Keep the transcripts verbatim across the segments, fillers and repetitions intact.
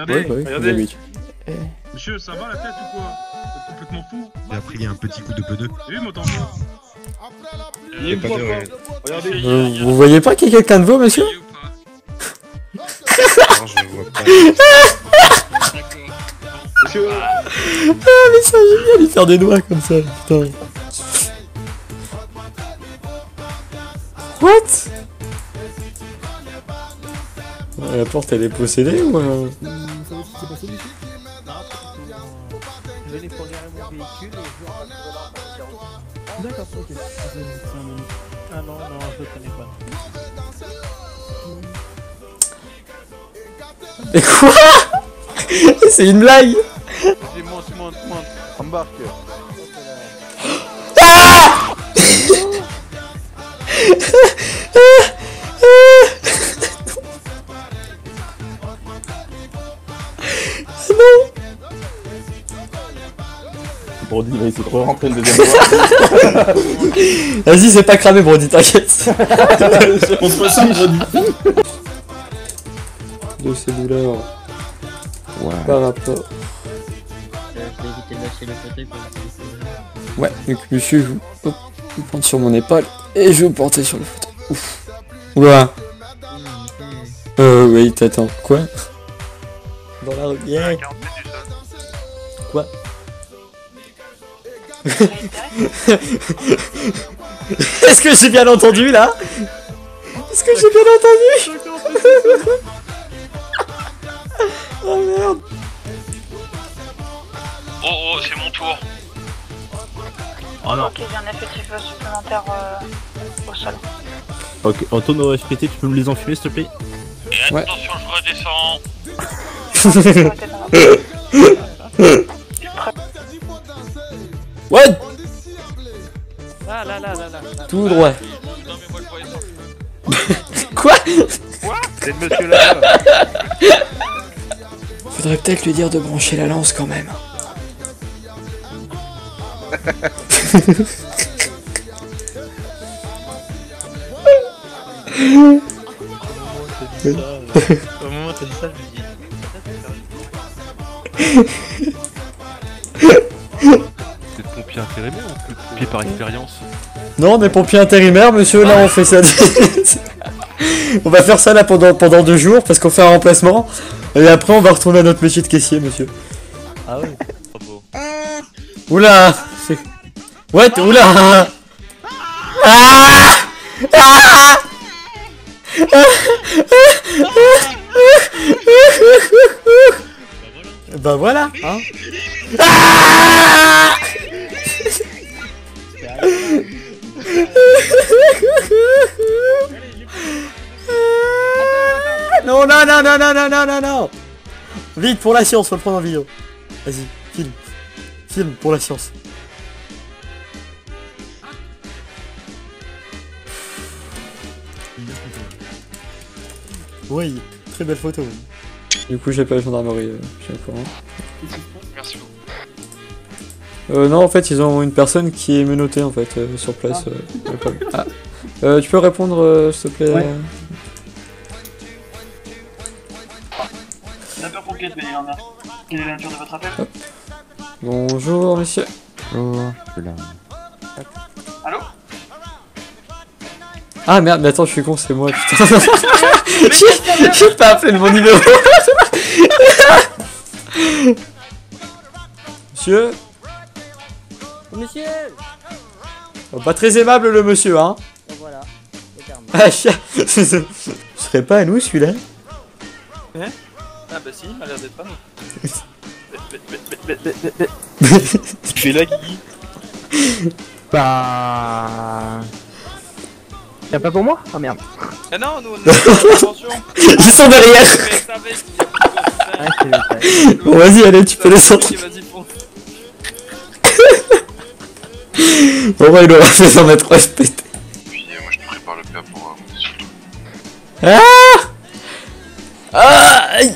Regardez, ouais, ouais, regardez. Monsieur, ça va la tête ou quoi? T'es complètement fou. Et après, il y a un petit coup de pneu. Oui, mais t'entends pas. Il est pas bien, ouais. Regardez. Euh, vous voyez pas qu'il y a quelqu'un de vous, monsieur? Non, je vois pas. Monsieur. Ah, mais c'est génial, il sert des doigts comme ça, putain. What? La porte elle est possédée ou... Euh... D'accord, ok. Ah non, non, je le connais pas. Mais quoi? C'est une blague? Vas-y, monte, monte, monte. Embarque. Ah! Brody, il va essayer de rentrer une deuxième fois. Vas-y, c'est pas cramé, Brody, t'inquiète. On se ressemble, Brody. De ses douleurs. Ouais. Par rapport. Ouais, donc monsieur, je vous porte sur mon épaule et je vous portais sur le fauteuil. Ouf. Oula. Euh, oui, t'attends. Quoi? Dans la rivière. Quoi? Est-ce que j'ai bien entendu là? Est-ce que j'ai bien entendu? Oh merde. Oh oh, c'est mon tour. Oh non. Ok, j'ai un F P T supplémentaire euh, au sol. Ok, Antoine au F P T, tu peux me les enfumer s'il te plaît? Et ouais. Attention, je redescends. What? Là, là, là, là, là. Tout droit. Quoi? Quoi? C'est le monsieur là. Faudrait peut-être lui dire de brancher la lance quand même. Au moment où t'as dit ça, je me dis... Pompier intérimaire ou pompier par expérience? Non, mais pompier intérimaire, monsieur, là on fait ça. On va faire ça là pendant, pendant deux jours parce qu'on fait un remplacement et après on va retourner à notre métier de caissier, monsieur. Ah ouais. Oula. Ouais, oula. Ah ah bah voilà, hein. Ah non, non, non, non, non, non, non, non, non. Vite, pour la science, on va le prendre en vidéo. Vas-y, filme. Filme, pour la science. Oui, très belle photo. Du coup, j'ai pas la gendarmerie, j'ai encore un. Merci beaucoup. Euh, non, en fait, ils ont une personne qui est menottée, en fait, euh, sur place. Euh, ah. euh, tu peux répondre, euh, s'il te plaît? Ouais. Sapeur-pompier, veuillez en avoir. Quelle est la nature de votre appel? Hop. Bonjour, monsieur. Bonjour, je suis là. Allô? Ah merde, mais attends, je suis con, c'est moi, putain. J'ai pas appelé le bon numéro. Monsieur? Monsieur! Oh, pas très aimable le monsieur, hein! Et voilà, c'est terminé. Ah, chien! Ce serait pas à nous celui-là? Hein? Ah bah si, il m'a l'air d'être pas nous. Je suis là, Guigui. Bah. Y'a pas pour moi? Ah oh, merde. Ah non, nous on est. Attention! Ils sont derrière! Bon, vas-y, allez, tu peux les sortir. Bon bah il doit rester dans mettre respect. Puis moi je te prépare le plat pour euh, Ah Ah aïe.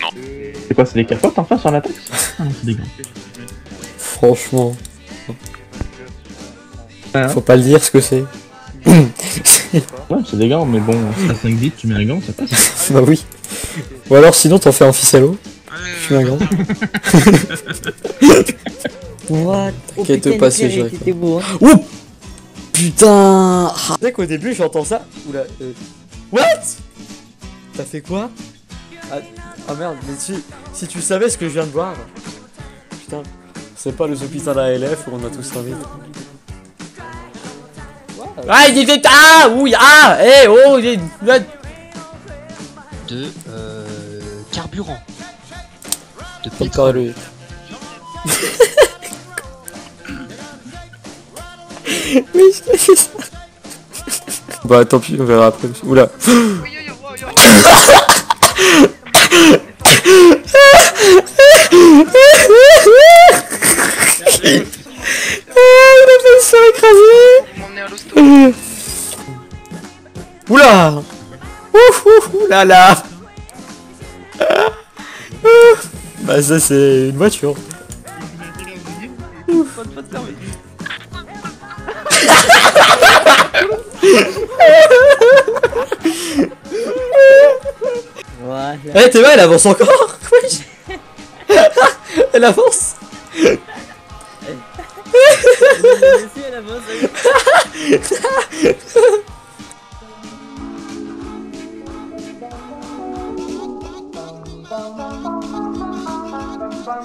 Non. C'est quoi, c'est des capotes enfin sur la taxe? Ah non, c'est des gants. Franchement. Ah, faut pas le dire ce que c'est. Ouais, c'est des gants mais bon, à cinq dix tu mets un gant, ça passe. Bah oui. Ou alors sinon t'en fais un ficello. Je suis un grand. What? T'inquiète pas, c'est joli. Ouh! Putain! Tu sais qu'au début j'entends ça? Oula. Euh... What? T'as fait quoi? Ah, ah merde, mais si, si tu savais ce que je viens de voir. Putain, c'est pas le hôpital A L F où on a tous envie. Ah, il était. Ah, oui, ah, eh, hey, oh, il est. De. Euh. Carburant. De pétrole. Mais je t'ai fait ça. Bah, tant pis, on verra après. Oula. Oula! Ouf ouf ouf là là! Bah ça c'est une voiture. Ouf. Eh t'es mal, elle avance encore. Elle avance. Elle avance.